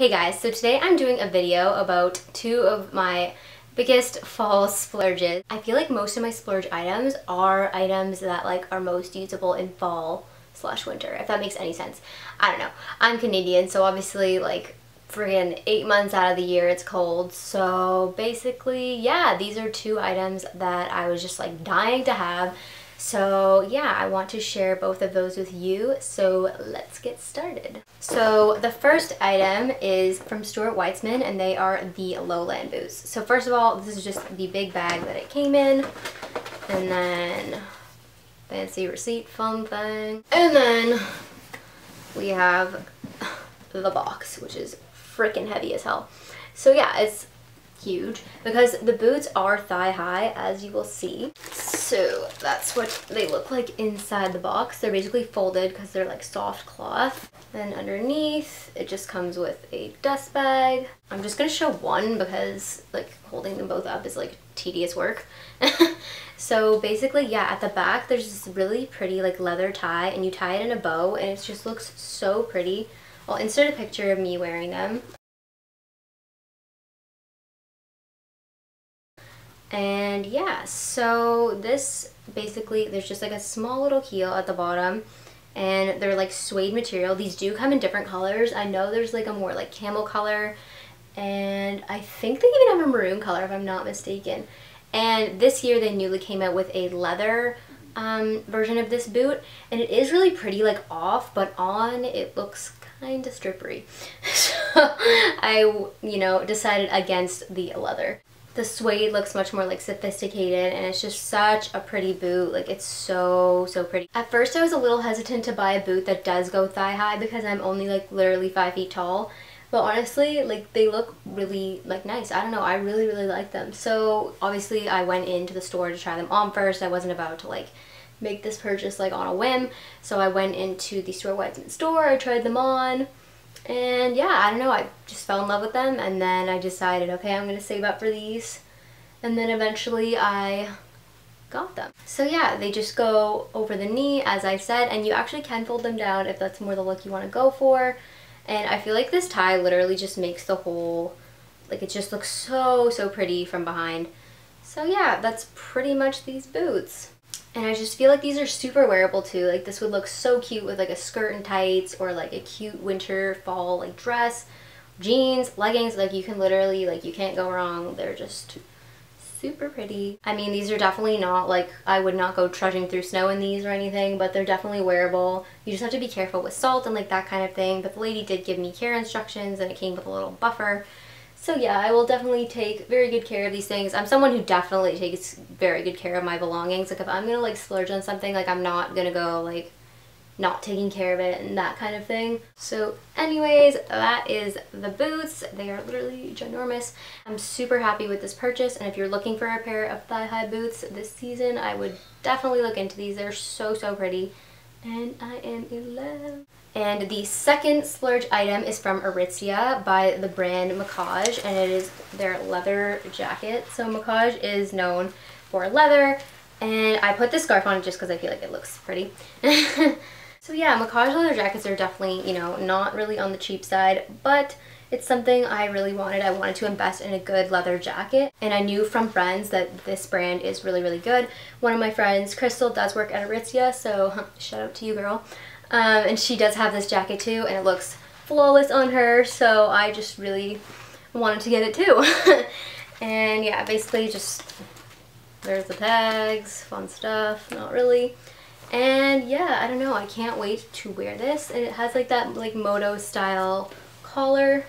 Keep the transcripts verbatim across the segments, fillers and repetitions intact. Hey guys, so today I'm doing a video about two of my biggest fall splurges. I feel like most of my splurge items are items that like are most usable in fall slash winter, if that makes any sense. I don't know. I'm Canadian, so obviously like friggin' eight months out of the year it's cold. So basically, yeah, these are two items that I was just like dying to have. So yeah, I want to share both of those with you, so let's get started. So the first item is from Stuart Weitzman, and they are the Lowland boots. So first of all, this is just the big bag that it came in, and then fancy receipt fun thing. And then we have the box, which is freaking heavy as hell. So yeah, it's huge because the boots are thigh high, as you will see. So that's what they look like inside the box. They're basically folded because they're like soft cloth. Then underneath it just comes with a dust bag. I'm just gonna show one because like holding them both up is like tedious work. So basically, yeah, at the back there's this really pretty like leather tie, and you tie it in a bow, and it just looks so pretty. I'll insert a picture of me wearing them. And yeah, so this basically, there's just like a small little heel at the bottom, and they're like suede material. These do come in different colors. I know there's like a more like camel color, and I think they even have a maroon color if I'm not mistaken. And this year they newly came out with a leather um, version of this boot, and it is really pretty like off, but on it looks kind of strippery. So I, you know, decided against the leather. The suede looks much more like sophisticated, and it's just such a pretty boot. Like it's so, so pretty. At first I was a little hesitant to buy a boot that does go thigh high because I'm only like literally five feet tall. But honestly, like they look really like nice. I don't know. I really, really like them. So obviously I went into the store to try them on first. I wasn't about to like make this purchase like on a whim. So I went into the Stuart Weitzman store. I tried them on. And yeah, I don't know, I just fell in love with them, and then I decided, okay, I'm gonna save up for these, and then eventually I got them. So yeah, they just go over the knee, as I said, and you actually can fold them down if that's more the look you want to go for. And I feel like this tie literally just makes the whole, like it just looks so, so pretty from behind. So yeah, that's pretty much these boots. And I just feel like these are super wearable too. Like this would look so cute with like a skirt and tights, or like a cute winter fall like dress, jeans, leggings. Like you can literally, like you can't go wrong. They're just super pretty. I mean, these are definitely not like, I would not go trudging through snow in these or anything, but they're definitely wearable. You just have to be careful with salt and like that kind of thing. But the lady did give me care instructions, and it came with a little buffer. So yeah, I will definitely take very good care of these things. I'm someone who definitely takes very good care of my belongings. Like if I'm gonna like splurge on something, like I'm not gonna go like not taking care of it and that kind of thing. So anyways, that is the boots. They are literally ginormous. I'm super happy with this purchase, and if you're looking for a pair of thigh-high boots this season, I would definitely look into these. They're so, so pretty. And I am in love. And the second splurge item is from Aritzia by the brand Mackage, and it is their leather jacket. So Mackage is known for leather, and I put this scarf on just because I feel like it looks pretty. So yeah, Mackage leather jackets are definitely, you know, not really on the cheap side, but it's something I really wanted. I wanted to invest in a good leather jacket, and I knew from friends that this brand is really, really good. One of my friends, Crystal, does work at Aritzia, so shout out to you, girl. Um, and she does have this jacket too, and it looks flawless on her, so I just really wanted to get it too. And yeah, basically just, there's the tags, fun stuff, not really. And yeah, I don't know, I can't wait to wear this. And it has like that like moto style collar.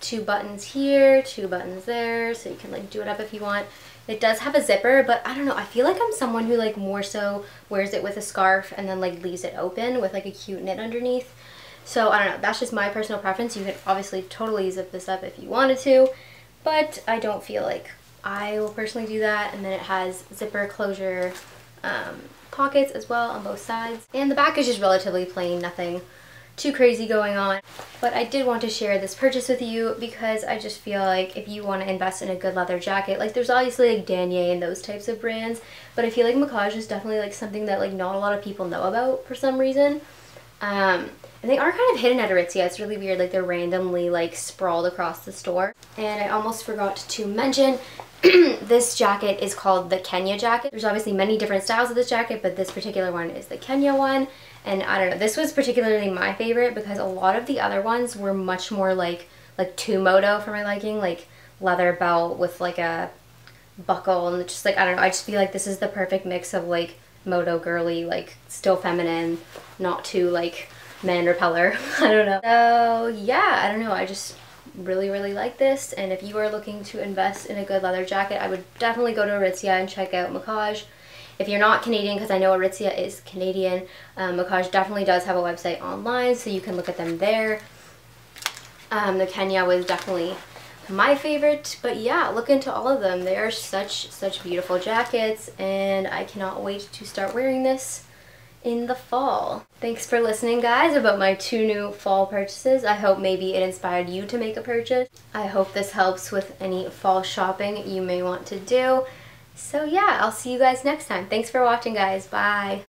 Two buttons here, two buttons there, so you can like do it up if you want. It does have a zipper, but I don't know, I feel like I'm someone who like more so wears it with a scarf and then like leaves it open with like a cute knit underneath. So I don't know, that's just my personal preference. You could obviously totally zip this up if you wanted to, but I don't feel like I will personally do that. And then it has zipper closure um, pockets as well on both sides. And the back is just relatively plain, nothing too crazy going on, but I did want to share this purchase with you because I just feel like if you want to invest in a good leather jacket, like there's obviously like Danier and those types of brands, but I feel like Mackage is definitely like something that like not a lot of people know about for some reason. Um, And they are kind of hidden at Aritzia. It's really weird, like they're randomly like sprawled across the store. And I almost forgot to mention, this jacket is called the Kenya jacket. There's obviously many different styles of this jacket, but this particular one is the Kenya one. And I don't know, this was particularly my favorite because a lot of the other ones were much more like like two-moto for my liking, like leather belt with like a buckle and just like, I don't know, I just feel like this is the perfect mix of like moto girly, like still feminine, not too like man repeller. I don't know. So yeah, I don't know, I just really really like this, and if you are looking to invest in a good leather jacket, I would definitely go to Aritzia and check out Mackage. If you're not Canadian, because I know Aritzia is Canadian, um, Mackage definitely does have a website online, so you can look at them there. Um, the Kenya was definitely my favorite, but yeah, look into all of them. They are such such beautiful jackets, and I cannot wait to start wearing this in the fall. Thanks for listening, guys, about my two new fall purchases. I hope maybe it inspired you to make a purchase. I hope this helps with any fall shopping you may want to do. So yeah, I'll see you guys next time. Thanks for watching, guys. Bye.